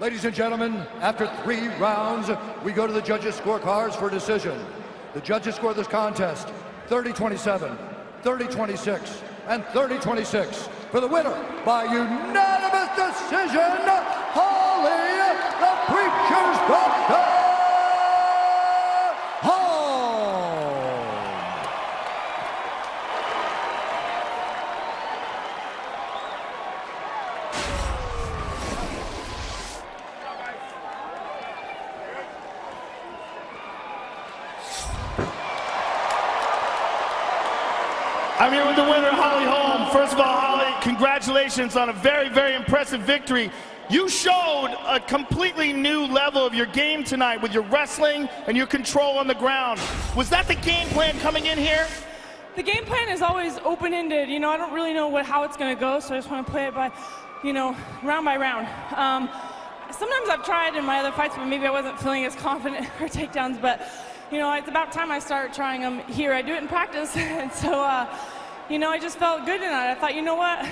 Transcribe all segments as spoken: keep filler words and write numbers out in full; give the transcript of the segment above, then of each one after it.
Ladies and gentlemen, after three rounds, we go to the judges' scorecards for decision. The judges score this contest thirty twenty-seven, thirty twenty-six, and thirty twenty-six for the winner by unanimous decision, Holly the Preacher's Daughter Holm. I'm here with the winner, Holly Holm. First of all, Holly, congratulations on a very, very impressive victory. You showed a completely new level of your game tonight with your wrestling and your control on the ground. Was that the game plan coming in here? The game plan is always open-ended. You know, I don't really know what, how it's going to go, so I just want to play it by, you know, round by round. Um, sometimes I've tried in my other fights, but maybe I wasn't feeling as confident in her takedowns, but you know, it's about time I start trying them here. I do it in practice, and so, uh, you know, I just felt good tonight. I thought, you know what?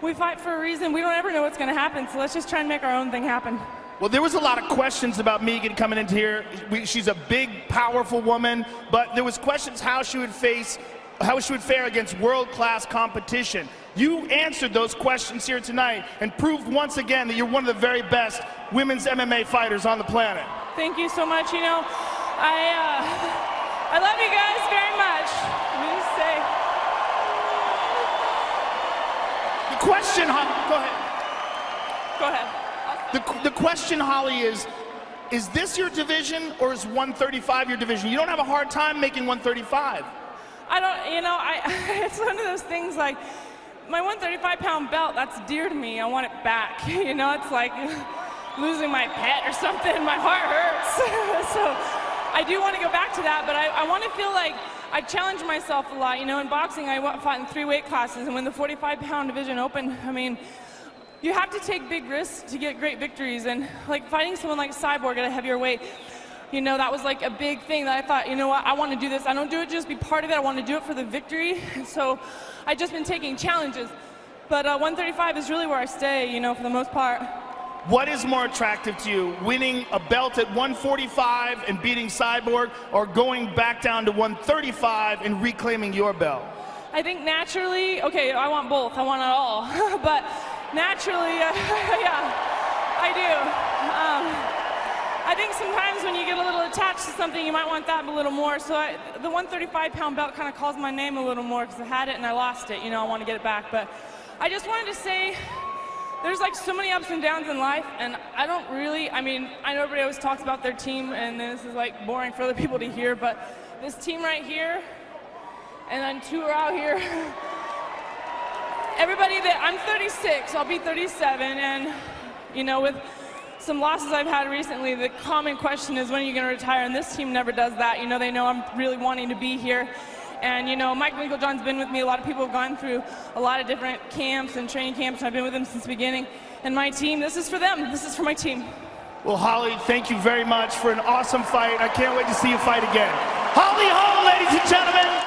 We fight for a reason. We don't ever know what's going to happen, so let's just try and make our own thing happen. Well, there was a lot of questions about Megan coming into here. We, she's a big, powerful woman, but there was questions how she would face, how she would fare against world-class competition. You answered those questions here tonight and proved once again that you're one of the very best women's M M A fighters on the planet. Thank you so much. You know, I, uh, I love you guys very much. Let me just say. The question, Holly, go ahead. Go ahead. The, the question, Holly, is, is this your division or is one thirty-five your division? You don't have a hard time making one thirty-five. I don't, you know, I, it's one of those things like, my one thirty-five pound belt, that's dear to me. I want it back. You know, it's like losing my pet or something. My heart hurts. So I do want to go back to that, but I, I want to feel like I challenge myself a lot. You know, in boxing, I fought in three weight classes, and when the forty-five pound division opened, I mean, you have to take big risks to get great victories, and like fighting someone like Cyborg at a heavier weight, you know, that was like a big thing that I thought, you know what, I want to do this. I don't do it just be part of it. I want to do it for the victory, and so I've just been taking challenges, but uh, one thirty-five is really where I stay, you know, for the most part. What is more attractive to you, winning a belt at one forty-five and beating Cyborg, or going back down to one thirty-five and reclaiming your belt? I think naturally, okay, I want both. I want it all. But naturally, uh, yeah, I do. Um, I think sometimes when you get a little attached to something, you might want that a little more. So I, the one thirty-five pound belt kind of calls my name a little more because I had it and I lost it. You know, I want to get it back. But I just wanted to say, there's like so many ups and downs in life, and I don't really, I mean, I know everybody always talks about their team, and this is like boring for other people to hear, but this team right here, and then two are out here. Everybody that, I'm thirty-six, I'll be thirty-seven, and you know, with some losses I've had recently, the common question is, when are you gonna retire? And this team never does that. You know, they know I'm really wanting to be here. And, you know, Mike Winklejohn's been with me. A lot of people have gone through a lot of different camps and training camps. I've been with them since the beginning. And my team, this is for them. This is for my team. Well, Holly, thank you very much for an awesome fight. I can't wait to see you fight again. Holly Holm, ladies and gentlemen.